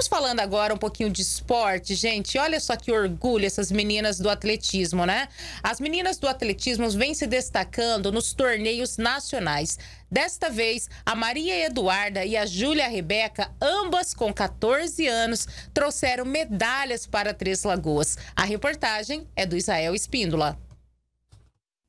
Vamos falando agora um pouquinho de esporte, gente. Olha só que orgulho essas meninas do atletismo, né? As meninas do atletismo vêm se destacando nos torneios nacionais. Desta vez, a Maria Eduarda e a Júlia Rebeca, ambas com 14 anos, trouxeram medalhas para Três Lagoas. A reportagem é do Israel Espíndola.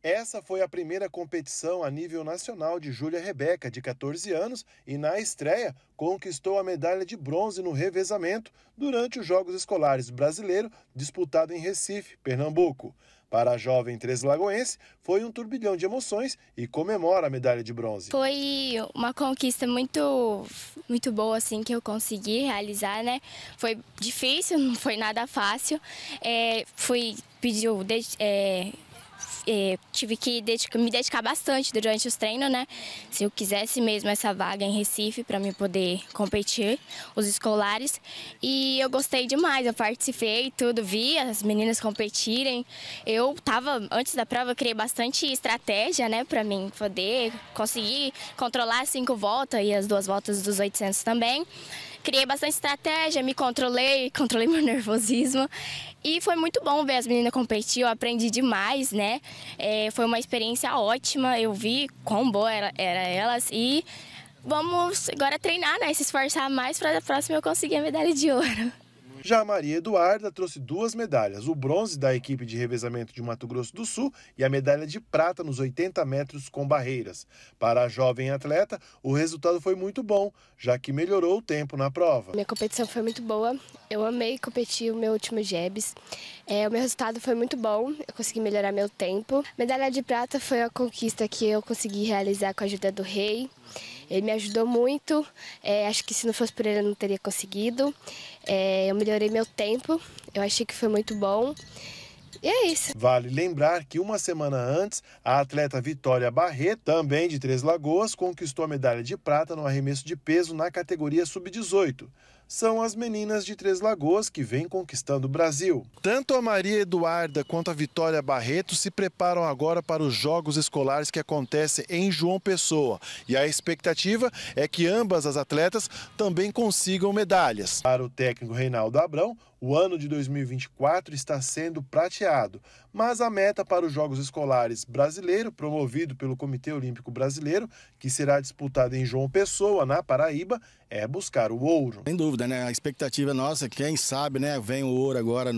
Essa foi a primeira competição a nível nacional de Júlia Rebeca, de 14 anos, e na estreia conquistou a medalha de bronze no revezamento durante os Jogos Escolares Brasileiro, disputado em Recife, Pernambuco. Para a jovem treslagoense, foi um turbilhão de emoções e comemora a medalha de bronze. Foi uma conquista muito boa, assim, que eu consegui realizar, né? Foi difícil, não foi nada fácil. Tive que me dedicar bastante durante os treinos, né? Se eu quisesse mesmo essa vaga em Recife para me poder competir, os escolares. E eu gostei demais, eu participei, tudo, vi as meninas competirem. Eu tava, antes da prova, eu criei bastante estratégia, né? Para mim poder conseguir controlar as 5 voltas e as 2 voltas dos 800 também. Criei bastante estratégia, me controlei, controlei meu nervosismo. E foi muito bom ver as meninas competir, eu aprendi demais, né? Foi uma experiência ótima, eu vi quão boa era elas. E vamos agora treinar, né? Se esforçar mais para a próxima eu conseguir a medalha de ouro. Já a Maria Eduarda trouxe 2 medalhas, o bronze da equipe de revezamento de Mato Grosso do Sul e a medalha de prata nos 80 metros com barreiras. Para a jovem atleta, o resultado foi muito bom, já que melhorou o tempo na prova. Minha competição foi muito boa, eu amei competir o meu último JEBs. O meu resultado foi muito bom, eu consegui melhorar meu tempo. Medalha de prata foi a conquista que eu consegui realizar com a ajuda do rei. Ele me ajudou muito, acho que se não fosse por ele eu não teria conseguido. Eu melhorei meu tempo, eu achei que foi muito bom. E é isso. Vale lembrar que uma semana antes, a atleta Vitória Barreto, também de Três Lagoas, conquistou a medalha de prata no arremesso de peso na categoria Sub-18. São as meninas de Três Lagoas que vêm conquistando o Brasil. Tanto a Maria Eduarda quanto a Vitória Barreto se preparam agora para os Jogos Escolares que acontecem em João Pessoa. E a expectativa é que ambas as atletas também consigam medalhas. Para o técnico Reinaldo Abrão, o ano de 2024 está sendo prateado, mas a meta para os Jogos Escolares Brasileiro, promovido pelo Comitê Olímpico Brasileiro, que será disputado em João Pessoa, na Paraíba, é buscar o ouro. Sem dúvida, né? A expectativa nossa, quem sabe, né, vem o ouro agora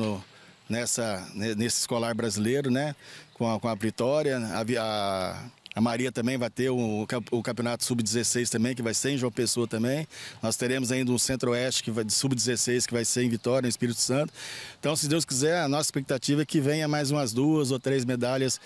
nesse escolar brasileiro, né? Com a Vitória, a Maria também vai ter o campeonato sub-16 também, que vai ser em João Pessoa também. Nós teremos ainda um centro-oeste que vai de sub-16, que vai ser em Vitória, no Espírito Santo. Então, se Deus quiser, a nossa expectativa é que venha mais umas 2 ou 3 medalhas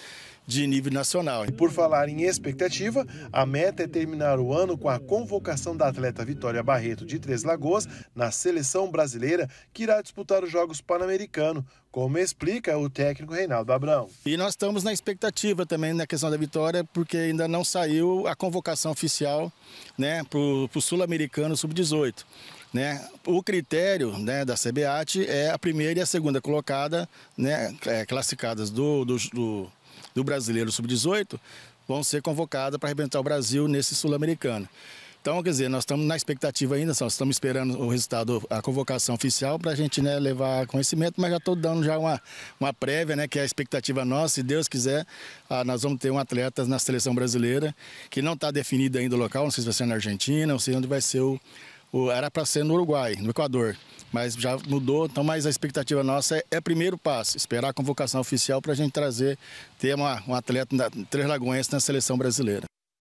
de nível nacional. E por falar em expectativa, a meta é terminar o ano com a convocação da atleta Vitória Barreto, de Três Lagoas, na seleção brasileira, que irá disputar os Jogos Pan-Americanos, como explica o técnico Reinaldo Abrão. E nós estamos na expectativa também na questão da Vitória, porque ainda não saiu a convocação oficial, né, para o Sul-Americano Sub-18. Né? O critério, né, da CBAT é a primeira e a segunda colocada, né, classificadas do brasileiro sub-18 vão ser convocadas para arrebentar o Brasil nesse sul-americano. Então, quer dizer, nós estamos na expectativa ainda, nós estamos esperando o resultado, a convocação oficial para a gente, né, levar conhecimento, mas já estou dando já uma prévia, né, que é a expectativa nossa, se Deus quiser, nós vamos ter um atleta na seleção brasileira que não está definido ainda o local, não sei se vai ser na Argentina, não sei onde vai ser era para ser no Uruguai, no Equador, mas já mudou, então, mas a expectativa nossa é o primeiro passo, esperar a convocação oficial para a gente ter um atleta treslagoense na seleção brasileira.